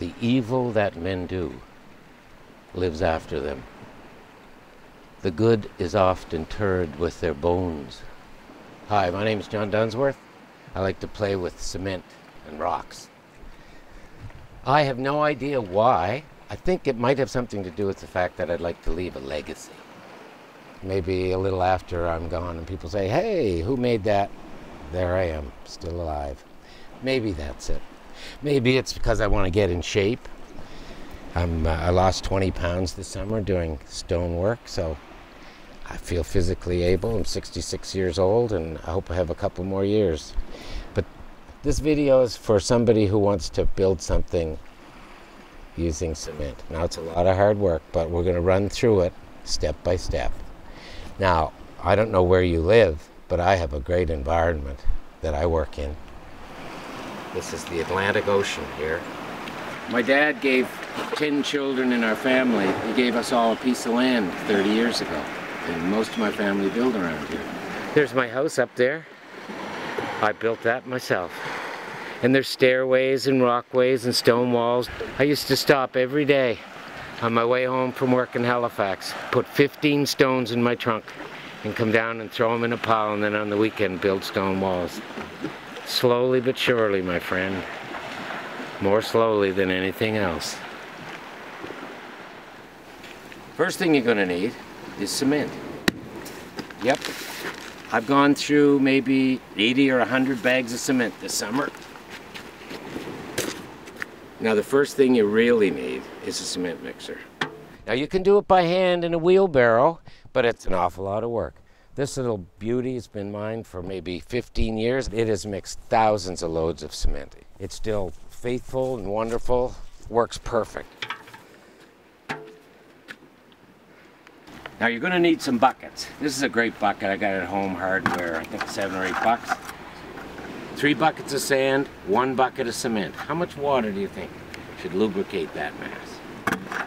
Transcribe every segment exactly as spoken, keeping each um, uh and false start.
The evil that men do lives after them. The good is oft interred with their bones. Hi, my name is John Dunsworth. I like to play with cement and rocks. I have no idea why. I think it might have something to do with the fact that I'd like to leave a legacy. Maybe a little after I'm gone and people say, hey, who made that? There I am, still alive. Maybe that's it. Maybe it's because I want to get in shape. I'm, uh, I lost twenty pounds this summer doing stone work, so I feel physically able. I'm sixty-six years old, and I hope I have a couple more years. But this video is for somebody who wants to build something using cement. Now, it's a lot of hard work, but we're going to run through it step by step. Now, I don't know where you live, but I have a great environment that I work in. This is the Atlantic Ocean here. My dad gave ten children in our family. He gave us all a piece of land thirty years ago. And most of my family built around here. There's my house up there. I built that myself. And there's stairways and rockways and stone walls. I used to stop every day on my way home from work in Halifax, put fifteen stones in my trunk and come down and throw them in a pile, and then on the weekend build stone walls. Slowly but surely, my friend. More slowly than anything else. First thing you're going to need is cement. Yep. I've gone through maybe eighty or a hundred bags of cement this summer. Now the first thing you really need is a cement mixer. Now you can do it by hand in a wheelbarrow, but it's an awful lot of work. This little beauty has been mine for maybe fifteen years. It has mixed thousands of loads of cement. It's still faithful and wonderful, works perfect. Now you're going to need some buckets. This is a great bucket I got at Home Hardware, I think seven or eight bucks. Three buckets of sand, one bucket of cement. How much water do you think should lubricate that mass?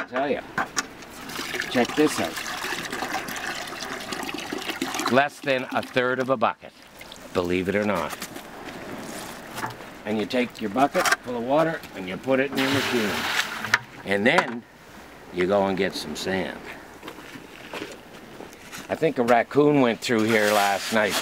I'll tell you. Check this out. Less than a third of a bucket, believe it or not. And you take your bucket full of water and you put it in your machine. And then you go and get some sand. I think a raccoon went through here last night.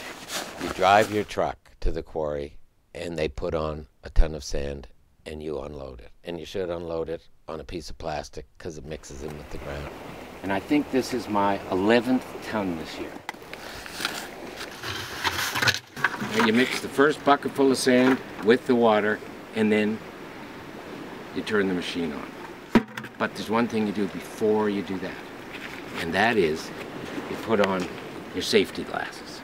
You drive your truck to the quarry and they put on a ton of sand and you unload it. And you should unload it on a piece of plastic because it mixes in with the ground. And I think this is my eleventh ton this year. And you mix the first bucket full of sand with the water, and then you turn the machine on. But there's one thing you do before you do that, and that is you put on your safety glasses.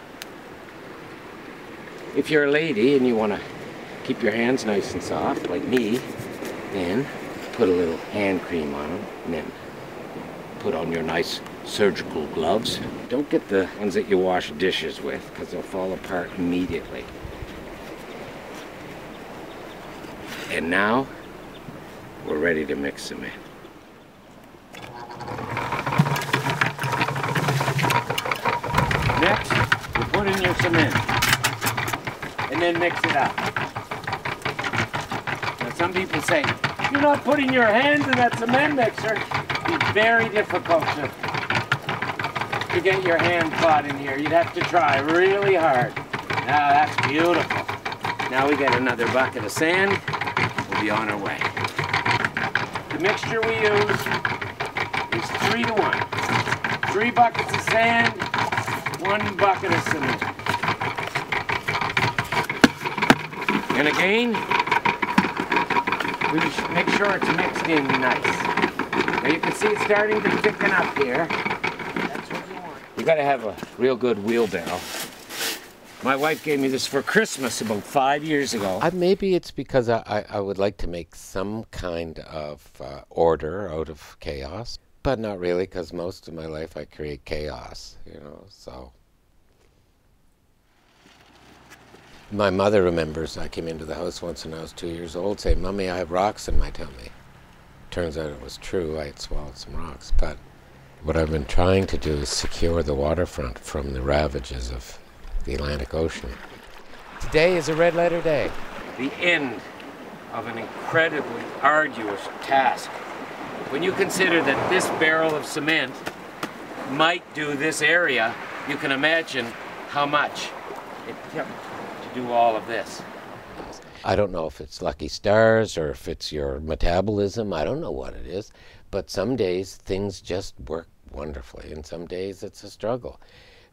If you're a lady and you want to keep your hands nice and soft, like me, then put a little hand cream on them, and then put on your nice surgical gloves. Don't get the ones that you wash dishes with because they'll fall apart immediately. And now we're ready to mix cement. Next, you put in your cement and then mix it up. Now some people say, if you're not putting your hands in that cement mixer, it'd be very difficult to to get your hand caught in here. You'd have to try really hard. Now that's beautiful. Now we get another bucket of sand. We'll be on our way. The mixture we use is three to one. Three buckets of sand, one bucket of cement. And again, we should make sure it's mixed in nice. Now you can see it's starting to thicken up here. You gotta have a real good wheelbarrow. My wife gave me this for Christmas about five years ago. I, maybe it's because I, I, I would like to make some kind of uh, order out of chaos, but not really, because most of my life I create chaos, you know, so. My mother remembers I came into the house once when I was two years old, saying, Mommy, I have rocks in my tummy. Turns out it was true, I had swallowed some rocks, but what I've been trying to do is secure the waterfront from the ravages of the Atlantic Ocean. Today is a red letter day. The end of an incredibly arduous task. When you consider that this barrel of cement might do this area, you can imagine how much it took to do all of this. I don't know if it's lucky stars or if it's your metabolism, I don't know what it is, but some days things just work wonderfully and some days it's a struggle.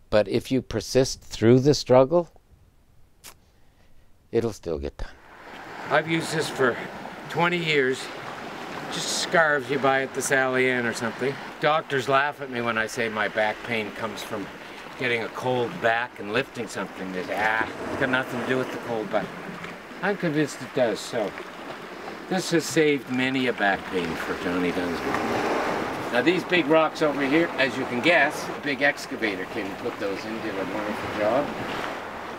But if you persist through the struggle, it'll still get done. I've used this for twenty years. Just scarves you buy at the Sally Ann or something. Doctors laugh at me when I say my back pain comes from getting a cold back and lifting something. They say, ah, it's got nothing to do with the cold back. I'm convinced it does, so this has saved many a back pain for Johnny Dunsworth. Now these big rocks over here, as you can guess, a big excavator came and put those in, did a wonderful job.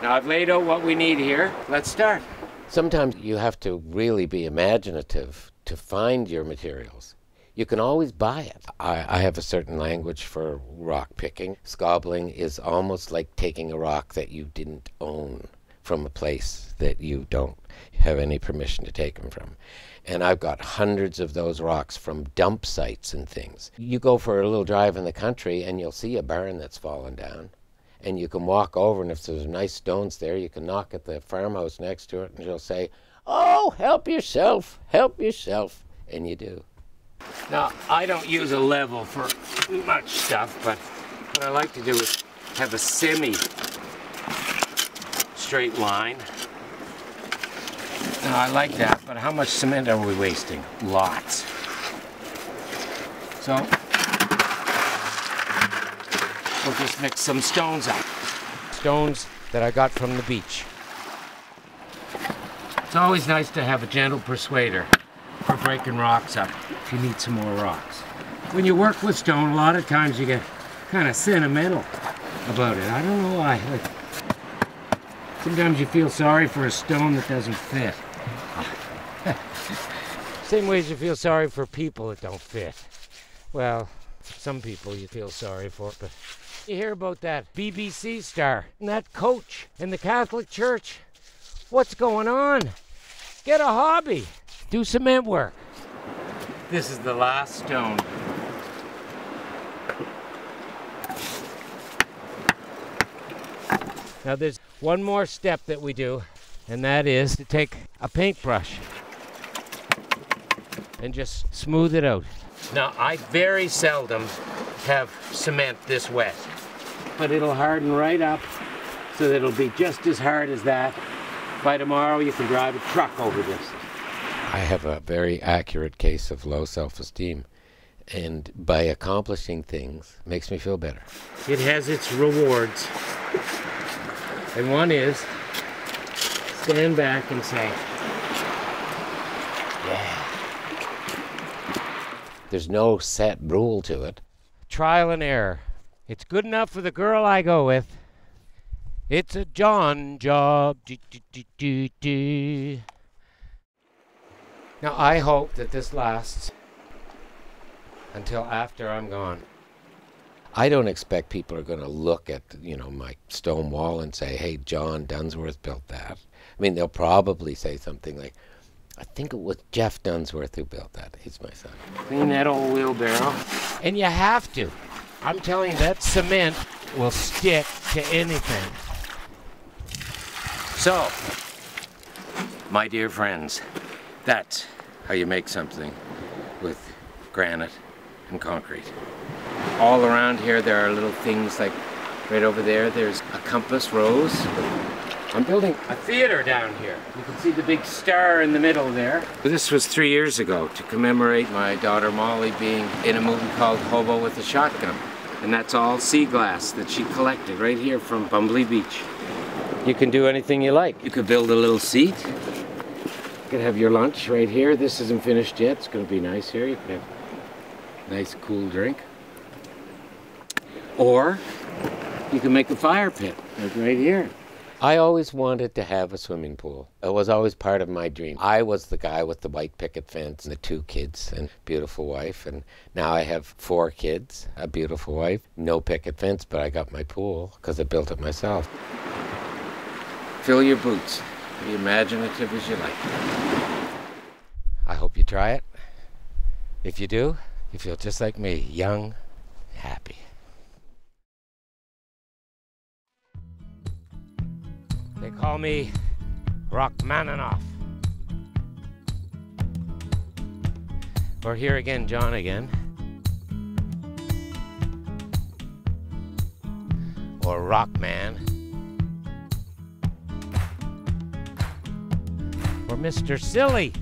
Now I've laid out what we need here. Let's start. Sometimes you have to really be imaginative to find your materials. You can always buy it. I, I have a certain language for rock picking. Scobbling is almost like taking a rock that you didn't own from a place that you don't have any permission to take them from. And I've got hundreds of those rocks from dump sites and things. You go for a little drive in the country and you'll see a barn that's fallen down. And you can walk over, and if there's nice stones there, you can knock at the farmhouse next to it and she'll say, "Oh, help yourself, help yourself." And you do. Now, I don't use a level for much stuff, but what I like to do is have a semi straight line. Now, I like that, but how much cement are we wasting? Lots. So, we'll just mix some stones up. Stones that I got from the beach. It's always nice to have a gentle persuader for breaking rocks up if you need some more rocks. When you work with stone, a lot of times you get kind of sentimental about it. I don't know why. Like, sometimes you feel sorry for a stone that doesn't fit. Same ways you feel sorry for people that don't fit. Well, some people you feel sorry for, but you hear about that B B C star and that coach in the Catholic Church. What's going on? Get a hobby. Do cement work. This is the last stone. Now there's one more step that we do, and that is to take a paintbrush and just smooth it out. Now, I very seldom have cement this wet, but it'll harden right up so that it'll be just as hard as that. By tomorrow, you can drive a truck over this. I have a very accurate case of low self-esteem, and by accomplishing things, makes me feel better. It has its rewards. And one is, stand back and say, yeah. There's no set rule to it. Trial and error. It's good enough for the girl I go with. It's a John job. Do, do, do, do, do. Now I hope that this lasts until after I'm gone. I don't expect people are going to look at, you know, my stone wall and say, "Hey, John Dunsworth built that." I mean, they'll probably say something like, "I think it was Jeff Dunsworth who built that. He's my son." Clean that old wheelbarrow. And you have to. I'm telling you, that cement will stick to anything. So, my dear friends, that's how you make something with granite and concrete. All around here there are little things like right over there, there's a compass rose. I'm building a theater down here. You can see the big star in the middle there. This was three years ago to commemorate my daughter Molly being in a movie called Hobo with a Shotgun. And that's all sea glass that she collected right here from Bumbly Beach. You can do anything you like. You could build a little seat. You could have your lunch right here. This isn't finished yet. It's going to be nice here. You could have a nice cool drink. Or you can make a fire pit right here. I always wanted to have a swimming pool. It was always part of my dream. I was the guy with the white picket fence and the two kids and beautiful wife, and now I have four kids, a beautiful wife, no picket fence, but I got my pool because I built it myself. Fill your boots. Be imaginative as you like. try it. If you do, you feel just like me, young, happy. They call me Rachmaninoff. Or here again, John again. Or Rockman. Or Mister Silly.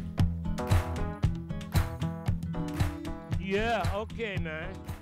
Yeah, okay, man.